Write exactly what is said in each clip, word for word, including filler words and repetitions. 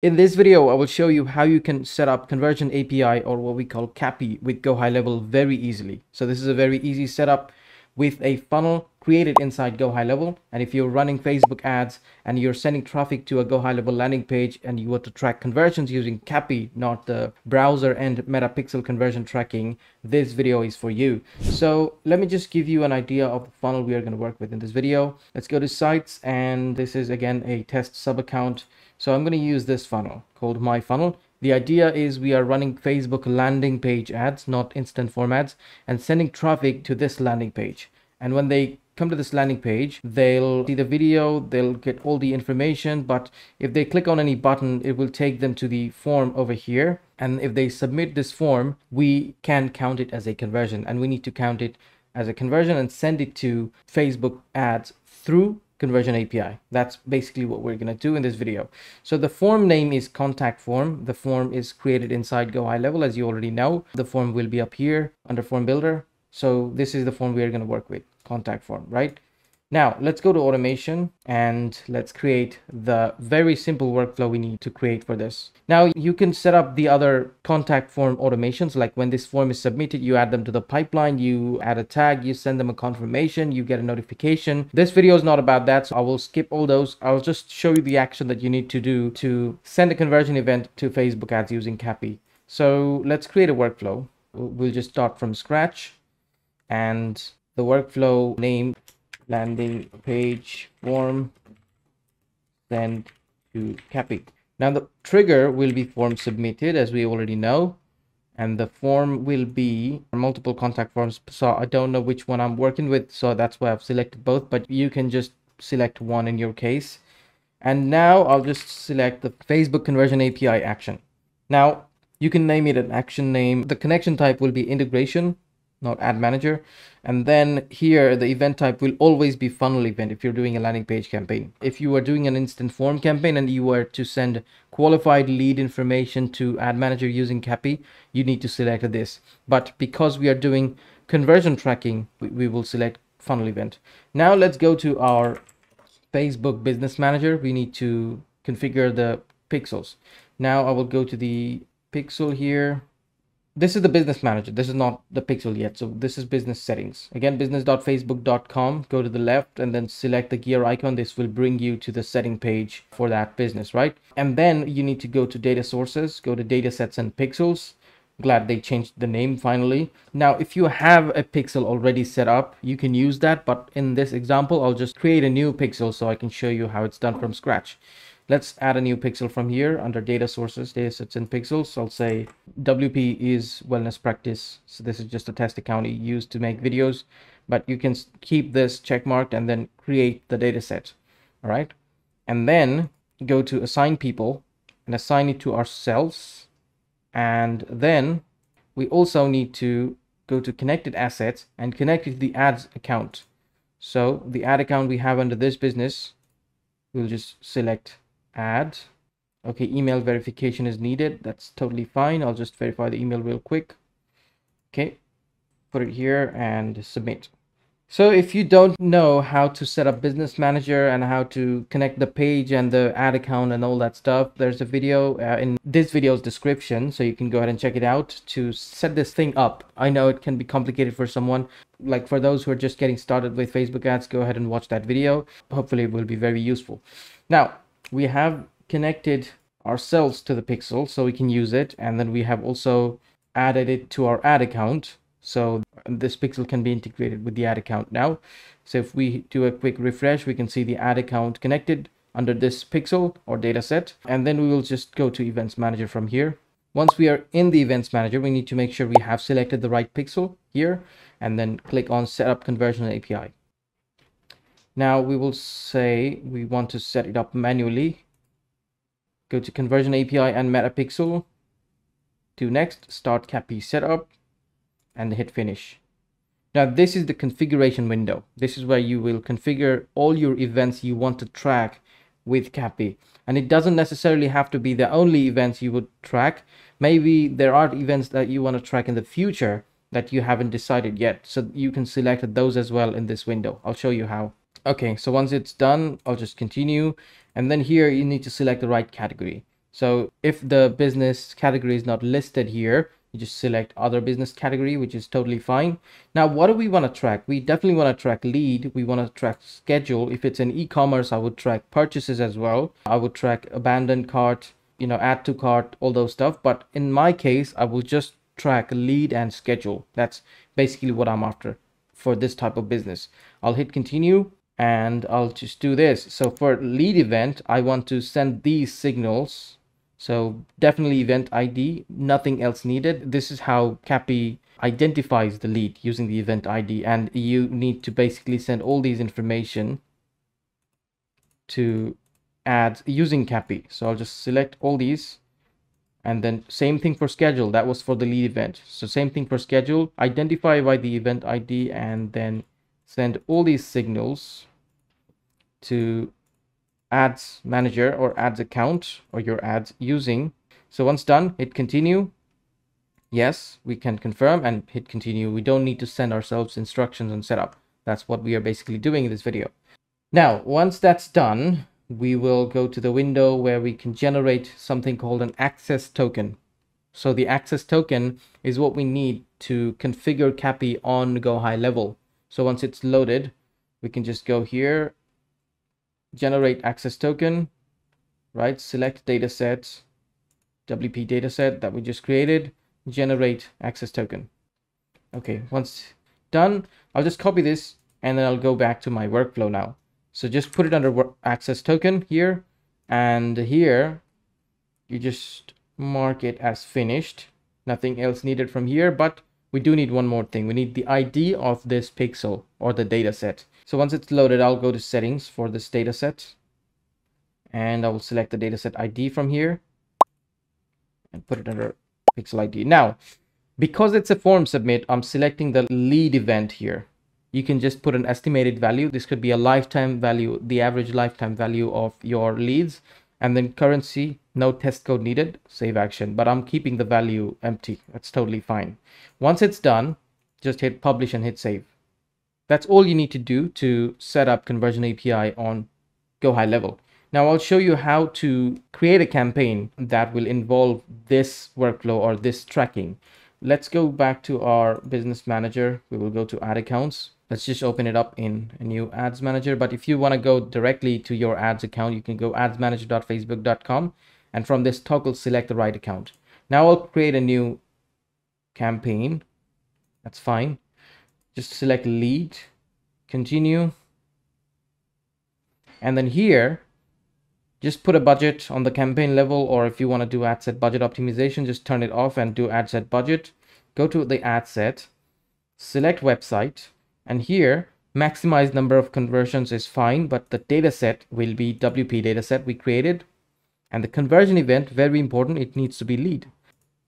In this video, I will show you how you can set up Conversion A P I, or what we call CAPI, with GoHighLevel very easily. So this is a very easy setup with a funnel created inside GoHighLevel. And if you're running Facebook ads and you're sending traffic to a GoHighLevel landing page and you want to track conversions using CAPI, not the browser and MetaPixel conversion tracking, this video is for you. So let me just give you an idea of the funnel we are going to work with in this video. Let's go to sites, and this is again a test sub account. So I'm going to use this funnel called My Funnel. The idea is we are running Facebook landing page ads, not instant formats, and sending traffic to this landing page. And when they come to this landing page, they'll see the video, they'll get all the information, but if they click on any button, it will take them to the form over here. And if they submit this form, we can count it as a conversion, and we need to count it as a conversion and send it to Facebook ads through Conversion A P I. That's basically what we're going to do in this video. So the form name is contact form. The form is created inside GoHighLevel, as you already know. The form will be up here under form builder. So this is the form we are going to work with, contact form, right? Now let's go to automation and let's create the very simple workflow we need to create for this. Now you can set up the other contact form automations, like when this form is submitted, you add them to the pipeline, you add a tag, you send them a confirmation, you get a notification. This video is not about that, so I will skip all those. I'll just show you the action that you need to do to send a conversion event to Facebook ads using CAPI. So let's create a workflow. We'll just start from scratch, and the workflow name landing page form send to CAPI. Now the trigger will be form submitted, as we already know, and the form will be multiple contact forms. So I don't know which one I'm working with, so that's why I've selected both, but you can just select one in your case. And now I'll just select the Facebook Conversion A P I action. Now you can name it an action name. The connection type will be integration, not ad manager. And then here the event type will always be funnel event if you're doing a landing page campaign. If you are doing an instant form campaign and you were to send qualified lead information to ad manager using CAPI, you need to select this. But because we are doing conversion tracking, we, we will select funnel event. Now let's go to our Facebook Business Manager. We need to configure the pixels. Now I will go to the pixel here. This is the business manager. This is not the pixel yet. So this is business settings. Again, business dot facebook dot com, go to the left and then select the gear icon. This will bring you to the setting page for that business, right? And then you need to go to data sources, go to data sets and pixels. Glad they changed the name finally. Now, if you have a pixel already set up, you can use that. But in this example, I'll just create a new pixel so I can show you how it's done from scratch. Let's add a new pixel from here under data sources, data sets and pixels. So I'll say W P is wellness practice. So this is just a test account you use to make videos, but you can keep this checkmarked and then create the data set. All right. And then go to assign people and assign it to ourselves. And then we also need to go to connected assets and connect it to the ads account. So the ad account we have under this business, we'll just select add. Okay, email verification is needed. That's totally fine. I'll just verify the email real quick. Okay, put it here and submit. So if you don't know how to set up Business Manager and how to connect the page and the ad account and all that stuff, there's a video uh, in this video's description, so you can go ahead and check it out to set this thing up. I know it can be complicated for someone. Like for those who are just getting started with Facebook ads, go ahead and watch that video. Hopefully it will be very useful. Now, we have connected ourselves to the pixel so we can use it, and then we have also added it to our ad account, so this pixel can be integrated with the ad account now. So if we do a quick refresh, we can see the ad account connected under this pixel or data set, and then we will just go to events manager from here. Once we are in the events manager, we need to make sure we have selected the right pixel here, and then click on set up conversion A P I. Now we will say we want to set it up manually. Go to Conversion A P I and MetaPixel. Do next, start CAPI setup, and hit finish. Now this is the configuration window. This is where you will configure all your events you want to track with CAPI. And it doesn't necessarily have to be the only events you would track. Maybe there are events that you want to track in the future that you haven't decided yet. So you can select those as well in this window. I'll show you how. Okay, so once it's done, I'll just continue. And then here you need to select the right category. So if the business category is not listed here, you just select other business category, which is totally fine. Now, what do we want to track? We definitely want to track lead. We want to track schedule. If it's an e-commerce, I would track purchases as well. I would track abandoned cart, you know, add to cart, all those stuff. But in my case, I will just track lead and schedule. That's basically what I'm after for this type of business. I'll hit continue and I'll just do this. So for lead event, I want to send these signals. So definitely event I D, nothing else needed. This is how CAPI identifies the lead using the event I D, and you need to basically send all these information to ads using CAPI. So I'll just select all these, and then same thing for schedule. That was for the lead event. So same thing for schedule, identify by the event I D, and then send all these signals to ads manager or ads account or your ads using. So once done, hit continue. Yes, we can confirm and hit continue. We don't need to send ourselves instructions on setup. That's what we are basically doing in this video. Now, once that's done, we will go to the window where we can generate something called an access token. So the access token is what we need to configure CAPI on GoHighLevel. So once it's loaded, we can just go here, generate access token, right? Select dataset, W P dataset that we just created, generate access token. Okay, once done, I'll just copy this and then I'll go back to my workflow now. So just put it under access token here, and here you just mark it as finished. Nothing else needed from here, but we do need one more thing. We need the I D of this pixel or the dataset. So once it's loaded, I'll go to settings for this dataset, and I will select the dataset I D from here and put it under pixel I D. Now, because it's a form submit, I'm selecting the lead event here. You can just put an estimated value. This could be a lifetime value, the average lifetime value of your leads, and then currency, no test code needed, save action. But I'm keeping the value empty. That's totally fine. Once it's done, just hit publish and hit save. That's all you need to do to set up Conversion A P I on GoHighLevel. Now I'll show you how to create a campaign that will involve this workflow or this tracking. Let's go back to our business manager. We will go to ad accounts. Let's just open it up in a new ads manager. But if you want to go directly to your ads account, you can go ads manager dot facebook dot com. And from this toggle, select the right account. Now I'll create a new campaign. That's fine. Just select lead, continue. And then here, just put a budget on the campaign level, or if you want to do ad set budget optimization, just turn it off and do ad set budget. Go to the ad set, select website. And here, maximize number of conversions is fine, but the data set will be W P dataset we created. And the conversion event, very important, it needs to be lead.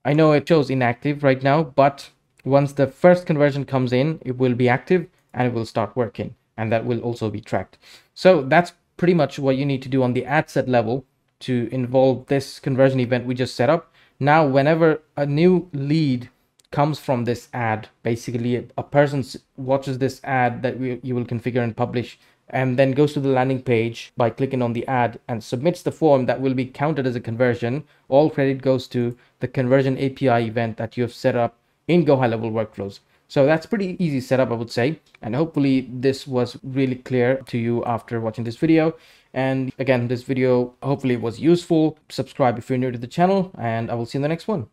I know it shows inactive right now, but once the first conversion comes in, it will be active and it will start working. And that will also be tracked. So that's pretty much what you need to do on the ad set level to involve this conversion event we just set up. Now, whenever a new lead comes from this ad, basically a, a person watches this ad that we, you will configure and publish, and then goes to the landing page by clicking on the ad and submits the form that will be counted as a conversion. All credit goes to the Conversion A P I event that you have set up in GoHighLevel workflows. So that's pretty easy setup, I would say, and hopefully this was really clear to you after watching this video. And again, this video hopefully was useful. Subscribe if you're new to the channel, and I will see you in the next one.